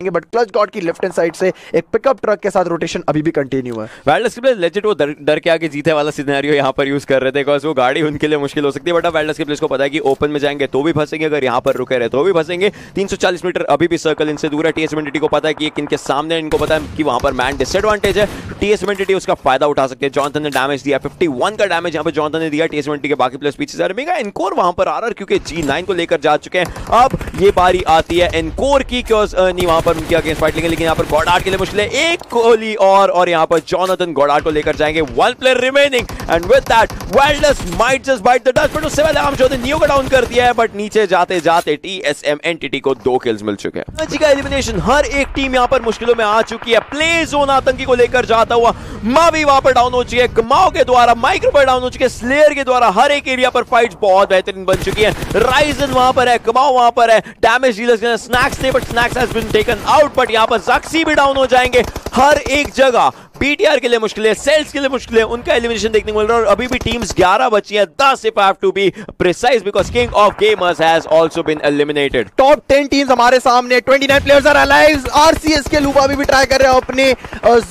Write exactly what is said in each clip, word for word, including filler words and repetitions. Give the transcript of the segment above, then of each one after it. But clutch God की left hand side से एक पिकअप ट्रक के साथ रोटेशन अभी भी कंटिन्यू है। वेल्डस के लेजिट वो डर डर के आगे जीते वाला सिनेरियो यहां पर यूज कर रहे थे, बिकॉज वो गाड़ी उनके लिए मुश्किल हो सकती है। बट अब वेल्डस के प्लेयर्स को पता है कि ओपन में जाएंगे तो भी फंसेंगे, अगर यहां पर रुके रहे तो भी फंसेंगे। तीन सौ चालीस मीटर अभी भी सर्कल इनसे दूर है। TsmEntity को पता है कि इनके सामने इनको पता है कि वहां पर मैन डिसएडवांटेज है। TsmEntity उसका फायदा उठा सकते हैं। जॉनसन ने डैमेज दिया, इक्यावन का डैमेज यहां पे जॉनसन ने दिया। TsmEntity के बाकी प्लेयर्स पीछे जा रहे हैं। एनकोर वहां पर आ रहा है क्योंकि जी नाइन को लेकर जा चुके हैं। अब ये बारी आती है एनकोर की, बिकॉज नहीं वहां पर उनके अगेंस्ट फाइट लेंगे, लेकिन यहां पर गॉडार्ड के लिए मुश्किल है। एक कोहली और और यहां पर जॉनसन गॉडार्ड को लेकर जाएंगे। One player remaining and with that welds might just bite the dust, but उससे पहले हम जो थे नियो को डाउन कर दिया है। बट नीचे जाते जाते TsmEntity को दो किल्स मिल चुके हैं। आज का एलिमिनेशन हर एक टीम यहां पर मुश्किलों में आ चुकी है। प्ले जोन आतंकी को लेकर जाता हुआ मावी वहां पर डाउन हो चुकी है। कमाओ के द्वारा माइक्रो पर डाउन हो चुके हैं। स्लेयर के द्वारा हर एक एरिया पर फाइट्स बहुत बेहतरीन बन चुकी है। राइजन वहां पर है, कमाओ वहां पर है, डैमेज डीलर्स स्नैक्स थे but snacks has been taken out. But यहां पर ज़क्सी भी डाउन हो जाएंगे। हर एक जगह पीटीआर के लिए मुश्किल है, सेल्स के लिए मुश्किल है, उनका एलिमिनेशन देखने को मिल रहा है। और अभी भी टीम्स ग्यारह बची हैं, दस if I have to be precise, because king of gamers has also been eliminated. Top ten teams हमारे सामने, उनतीस प्लेयर्स आर अलाइव। आरसीएस के लूबा भी, भी ट्राई कर रहे हैं अपने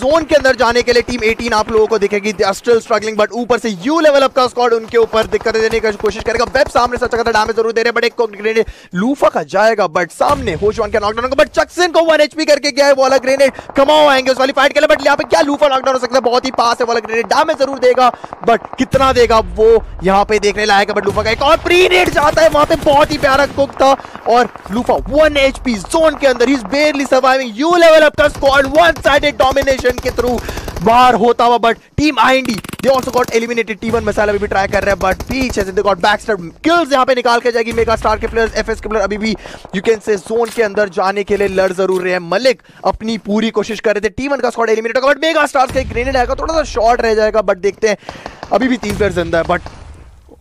जोन के अंदर जाने के लिए। टीम अठारह आप लोगों को दिखेगी they are still struggling, but ऊपर से यू लेवल अप का स्क्वाड उनके ऊपर दिक्कत देने की कोशिश करेगा। वेब सामने से अच्छा डैमेज जरूर दे रहे हैं, बट एक को ग्रेनेड लूफा का जाएगा, बट सामने होशवान के नॉकडाउन को, बट चक्सन को वन एचपी करके गया है। वाला ग्रेनेड कमाओ आएंगे उस वाली फाइट के लिए, बट यहां पे क्या लूफा नॉकडाउन हो सकता है। बहुत ही पास है, वाला ग्रेनेड डैमेज जरूर देगा बट कितना देगा वो यहां पे देखने लायक है। बट लूफा का एक और प्री नेड जाता है वहां पे, बहुत ही प्यारा कुक था। और लूफा वन एचपी जोन के अंदर, he is barely surviving. U level up का स्क्वाड वन साइडेड डोमिनेशन के थ्रू बाहर होता हुआ, but team IND they also got eliminated. T one Masala भी ट्राई कर रहे हैं बट पीछे से दे गॉट बैकस्टेप किल्स यहां पे निकाल के जाएगी। मेगा स्टार के प्लेयर्स, एफएस के प्लेयर अभी भी यू कैन से जोन के अंदर जाने के लिए लड़ जरूर रहे हैं। मलिक अपनी पूरी कोशिश कर रहे थे। टी वन का स्क्वाड एलिमिनेट होगा बट मेगा स्टार्स का ग्रेनेड आएगा, थोड़ा सा शॉर्ट रह जाएगा। बट देखते हैं, अभी भी तीन प्लेयर जिंदा है but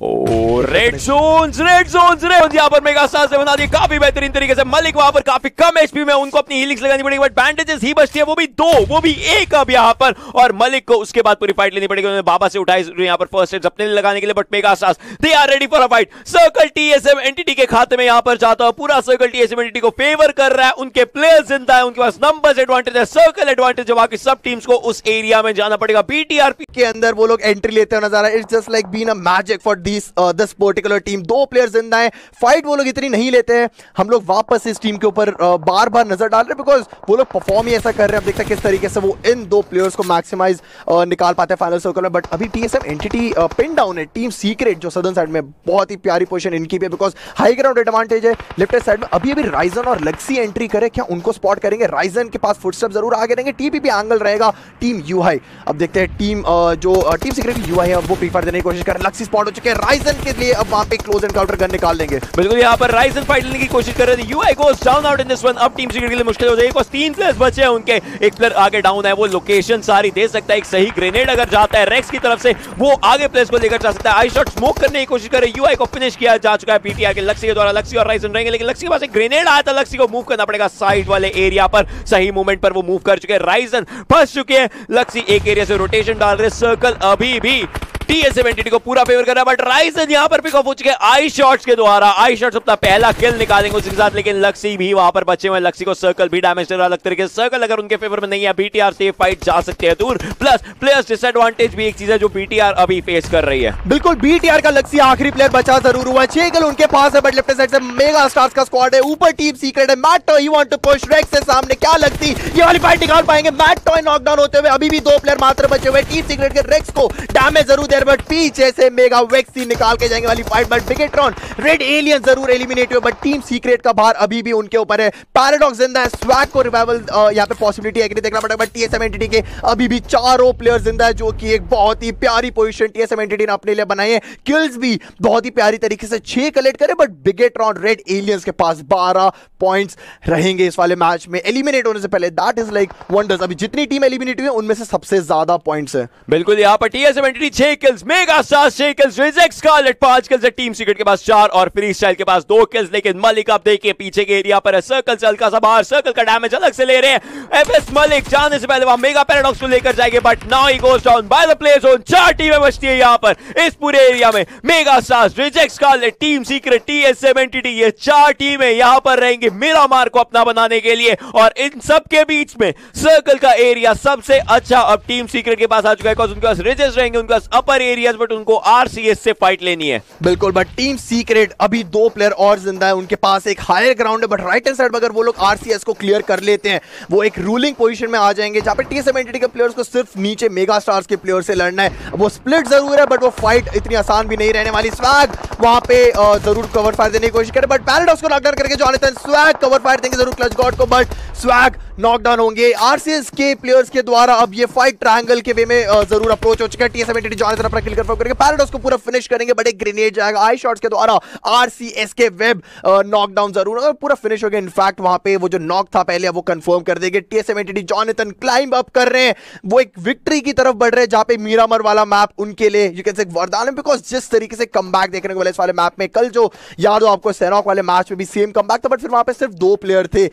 O red zones red zones red यहाँ पर मेगा स्टार्स ने बना दिए काफी बेहतरीन तरीके से। मलिक वहां पर काफी कम एचपी में, उनको अपनी हीलिंग्स लगानी पड़ेगी बट बैंडेजेस ही बचती है, वो भी दो वो भी एक अब यहाँ पर। और मलिक को उसके बाद पूरी फाइट लेनी पड़ेगी। उन्होंने बाबा से उठाई यहाँ पर फर्स्ट एड्स अपने लगाने के लिए, but mega stars they are ready for a fight. Circle TsmEntity के खाते में यहाँ पर जाता हुआ, पूरा सर्कल TsmEntity को फेवर कर रहा है। उनके प्लेयर्स जिंदा है, उनके पास नंबर्स एडवांटेज है, सर्कल एडवांटेज है। बाकी सब टीम्स को उस एरिया में जाना पड़ेगा। बीटीआरपी के अंदर वो लोग एंट्री लेते हैं नजारा, it's just like being a magic for this this particular team. दो प्लेयर्स जिंदा हैं, फाइट वो लोग इतनी नहीं लेते हैं। हम लोग वापस इस टीम के ऊपर बार बार नजर डाल रहे हैं बिकॉज वो लोग परफॉर्म ही ऐसा कर रहे हैं। अब देखते हैं किस तरीके से वो इन दो प्लेयर्स को मैक्सिमाइज निकाल पाते हैं फाइनल सर्कल में। बट अभी TsmEntity पिन डाउन है। टीम सीक्रेट जो सदर्न साइड में, बहुत ही प्यारी पोजिशन इनकी भी है बिकॉज हाई ग्राउंड एडवांटेज है। लेफ्ट साइड में अभी अभी राइजन और लक्सी एंट्री करे, क्या उनको स्पॉट करेंगे? राइजन के पास फुटस्टेप जरूर आगे रहेंगे, टीपी भी एंगल रहेगा टीम यू हाई। अब देखते हैं टीम जो टीम सीक्रेट यू हाई है वो प्रीफर देने की कोशिश कर रहे हैं। लक्सी स्पॉट हो चुके हैं, राइजन के लिए अब वहां पे क्लोज एनकाउंटर गन निकाल देंगे। बिल्कुल यहाँ पर राइजन फाइट लेने की कोशिश कर रहे थे। UI goes down out in this one. अब टीम सीक्रेट के लिए मुश्किल हो जाएगी। तीन प्लेयर्स बचे हैं उनके, एक प्लेयर आगे डाउन है, वो लोकेशन सारी दे सकता है। एक सही ग्रेनेड अगर जाता है रेक्स की तरफ से, वो आगे प्लेयर्स को लेकर जा सकता है। आई शॉट स्मोक करने की कोशिश कर रहे हैं। यूआई को फिनिश किया जा चुका है पीटीआर के लक्ष्य के द्वारा। लक्ष्य और राइजन रहेंगे, लेकिन लक्ष्य के पास एक ग्रेनेड आया था, लक्ष्य को मूव करना पड़ेगा साइड वाले एरिया पर। सही मूवमेंट पर वो मूव कर चुके हैं, राइजन फंस चुके हैं। लक्ष्य एक एरिया से रोटेशन डाल रहे, सर्कल अभी भी TsmEntity को पूरा फेवर कर रहा है। बट राइजन यहाँ पर पिक ऑफ हो चुके हैं आई शॉट्स के द्वारा। आई शॉट्स अपना पहला किल निकालेंगे उसके साथ, लेकिन लक्सी भी वहां पर बचे हुए हैं। लक्सी को सर्कल भी डैमेज दे रहा है। तरीके से सर्कल अगर उनके फेवर में नहीं है, बीटीआर से फाइट जा सकते हैं दूर। प्लस प्लेयर्स डिसएडवांटेज भी एक चीज है जो बीटीआर अभी फेस कर रही है। बिल्कुल, बीटीआर का लक्सी आखिरी प्लेयर बचा जरूर हुआ है, छह किल उनके पास है। बट लेफ्ट साइड से मेगा स्टार्स का स्क्वाड है, ऊपर टीम सीक्रेट है। मैट टॉय you want to push Rex के सामने, क्या लगती ये वाली फाइट निकाल पाएंगे? मैट टॉय नॉकडाउन होते हुए अभी भी दो प्लेयर मात्र बचे हुए। टीम सीक्रेट के रेक्स को डैमेज जरूर दे, बट पीछे से मेगा वेक्सी निकाल के जाएंगे वाली fight. But Bigetron red alien जरूर एलिमिनेट हुए, बट टीम सीक्रेट का भार अभी भी उनके ऊपर है। पैराडॉक्स जिंदा है, स्वैग को रिवाइवल यहां पे पॉसिबिलिटी है कि नहीं देखना पड़ेगा। बट TsmEntity के अभी भी चारों प्लेयर जिंदा है, जो कि एक बहुत ही प्यारी पोजीशन TsmEntity ने अपने लिए बनाई है। किल्स भी बहुत ही प्यारी तरीके से छह कलेक्ट करे, बट बिगेट्रॉन रेड एलियंस के पास बारह पॉइंट्स रहेंगे इस वाले मैच में एलिमिनेट होने से पहले। दैट इज लाइक वंडर्स, अभी जितनी टीम एलिमिनेट हुई है उनमें से सबसे ज्यादा पॉइंट्स है। बिल्कुल, यहां पर TsmEntity छह किल्स, मेगा सास छह किल्स, रिजेक्ट स्कारलेट पांच किल्स है, टीम सीक्रेट के पास चार और फ्री स्टाइल के पास दो किल्स। लेकिन मलिक आप देखिए पीछे के एरिया पर है, सर्कल से हल्का सा बाहर, सर्कल का डैमेज अलग से ले रहे हैं। एफएस मलिक जाने से पहले वहां मेगा पैराडॉक्स को लेकर जाएंगे but now he goes down by the play zone. चार टीमें बचती है यहाँ पर इस पूरे एरिया में, मेगा सास, reject Scarlett, team secret, TSM Entity, ये चार टीमें यहाँ पर रहेंगी मेरा मार को अपना बनाने के लिए। और इन सब के बीच में सर्कल का एरिया सबसे अच्छा अब टीम सीक्रेट के पास आ चुका है, उनके पास रिजेस रहेंगे, उनके पास अपर एरियाज बट उनको आरसीएस से फाइट लेनी है। बिल्कुल, बट टीम सीक्रेट अभी दो प्लेयर और जिंदा है, उनके पास एक हायर ग्राउंड है बट राइट हैंड साइड अगर वो लोग आरसीएस को क्लियर कर लेते हैं वो एक रूलिंग पोजीशन में आ जाएंगे जहां पे टीएसएमएनटीटी के प्लेयर्स को सिर्फ नीचे मेगा स्टार्स के प्लेयर से लड़ना है। वो स्प्लिट जरूर है बट वो फाइट इतनी आसान भी नहीं रहने वाली। स्वैग वहां पे जरूर कवर फायर देने की कोशिश करे बट पैराडॉक्स को नॉकडाउन करके जो आते हैं, स्वैग कवर फायर देंगे जरूर क्लच गॉड को बट स्वैग नॉकडाउन होंगे आरसीएस के प्लेयर्स के द्वारा। अब ये फाइट ट्रायंगल के वे में जरूर अप्रोच हो चुका है, टीएसएमएनटीटी जो तरफ किल कंफर्म करके पैराडॉक्स को पूरा फिनिश करेंगे बट एक ग्रेनेड जाएगा आई शॉट्स के द्वारा आरसीएस के वेब नॉकडाउन जरूर और पूरा फिनिश हो गया। इनफैक्ट वहां पे वो जो नॉक था पहले अब वो कंफर्म कर देंगे। टीएसएमएनटीटी जॉनथन क्लाइंब अप कर रहे हैं, वो एक विक्ट्री की तरफ बढ़ रहे हैं जहां पे मीरामर वाला मैप उनके लिए यू कैन से वरदान है बिकॉज़ जिस तरीके से कमबैक देखने को मिला इस वाले मैप में, कल जो याद हो आपको सेनॉक वाले मैच में भी सेम कमबैक था बट फिर वहां पे सिर्फ दो प्लेयर थे।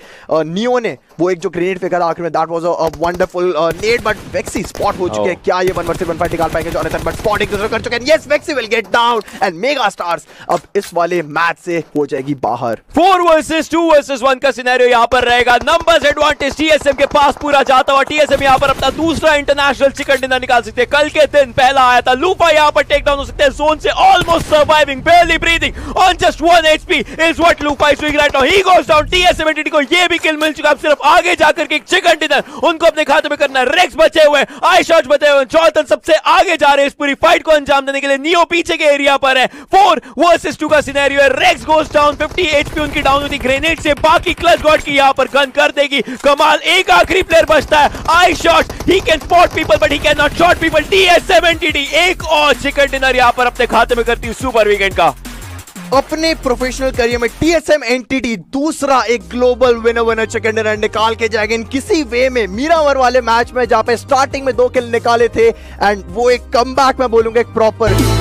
नियो ने वो एक जो ग्रेनेड फेंका आखिर में that was a wonderful nade but Vexy spot हो चुके हैं। क्या ये वन वर्सेस वन फाइट निकाल पाएंगे जॉनथन? बट स्पॉटिंग जरूर कर चुके हैं। Yes, Vexy will get down and mega stars अब इस वाले मैच से हो जाएगी बाहर। Four versus two versus one का सिनेरियो यहां पर रहेगा। नंबर्स एडवांटेज टीएसएम के पास पूरा जाता हुआ टीएसएम यहां पर अपना दूसरा इंटरनेशनल चिकन डिनर निकाल सकते हैं। कल के दिन पहला आया था, लूफा यहां पर टेक डाउन हो सकते हैं जोन से, almost surviving, barely breathing on just one H P is what loofah is doing right now. He goes down. TsmEntity को ये भी किल मिल चुका, अब सिर्फ आगे जाकर के एक चिकन डिनर उनको अपने खाते में करना है। रेक्स बचे हुए, आई शॉट्स बचे हुए, जॉनथन सबसे आगे जा रहे हैं इस पूरी फाइट को अंजाम देने के लिए। नियो पीछे के एरिया पर है, फोर वर्सेस टू का सिनेरियो है। Rex goes down, fifty HP उनकी डाउन होती ग्रेनेड से, बाकी क्लच गॉड की यहाँ पर गन कर देगी कमाल। एक आखिरी प्लेयर बचता है, I shot, he can spot people but he can not shot people. टीएसएमएनटीटी एक और चिकन डिनर यहाँ पर अपने खाते में करती है सुपर वीकेंड का। अपने प्रोफेशनल करियर में टीएसएमएनटीटी दूसरा एक global winner winner chicken dinner निकाल के जाएंगे इन किसी वे में। मीरावर वाले मैच में जहां पे स्टार्टिंग में दो किल निकाले थे एंड वो एक कमबैक में बोलूंगा एक प्रॉपर